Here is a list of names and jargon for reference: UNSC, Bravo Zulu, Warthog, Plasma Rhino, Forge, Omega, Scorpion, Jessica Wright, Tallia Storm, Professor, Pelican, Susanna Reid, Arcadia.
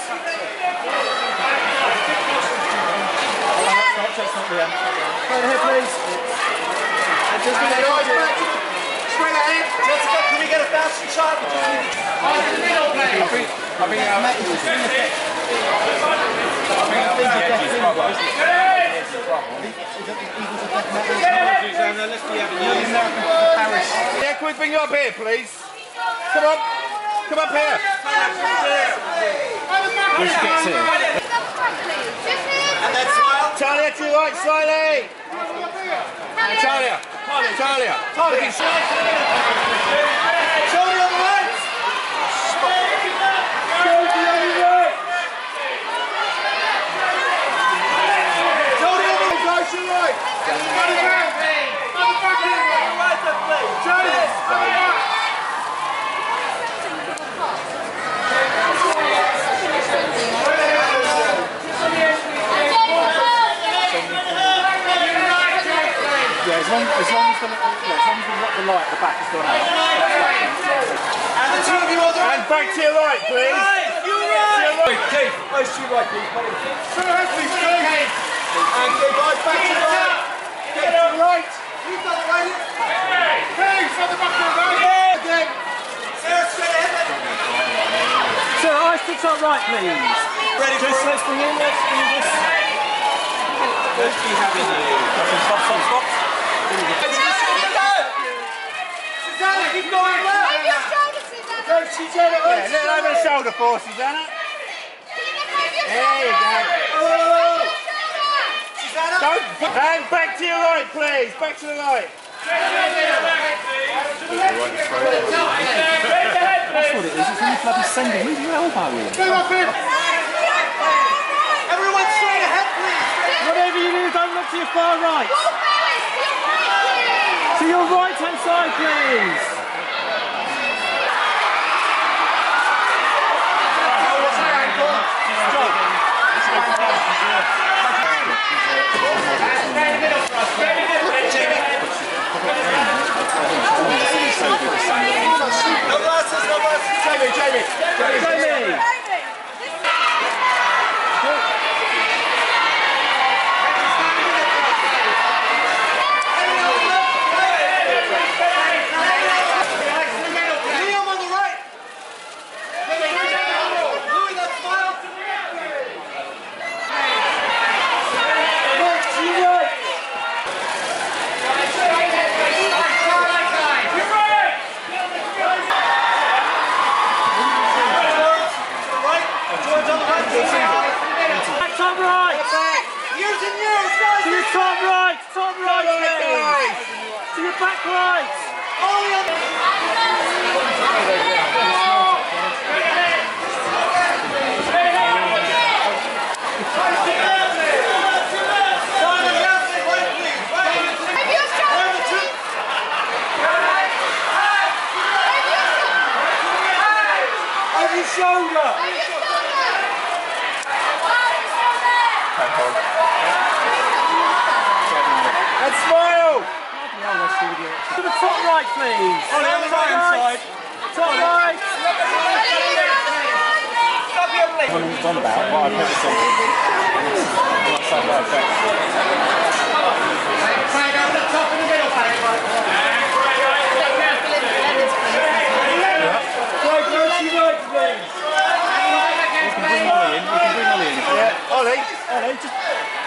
Jessica, can we get a fashion shot? Yeah, can we bring you up here, please? Come on. Come up here. Which gets it? And then smile. Tallia, to your right, slightly. Tallia. Tallia. Shoulder on the right. Shoulder on the right. Shoulder on the right. Go to your right. As long as the light, the back is gone out. And the two of you are the right. And back to your right, please. You're right. Keith. Those two right, please. And go back to the right. Get on right. You've got the right. Keith, on the back of the right. Again. Sarah, I sticks up right, please. Ready, Chris? Let's bring in. Let's do this. Let's be happy. Stop. Susanna, keep going left. Move your shoulder, Susanna. Go, Susanna. Yeah, little over the shoulder for Susanna. There you go. Susanna. And back to your right, please. Back to the right. That's what it is. It's really bloody sending. Move your elbow in. Move up in. Everyone straight ahead, please. Whatever you do, don't look to your far right. To your right hand side, please. Jamie. Ollie, just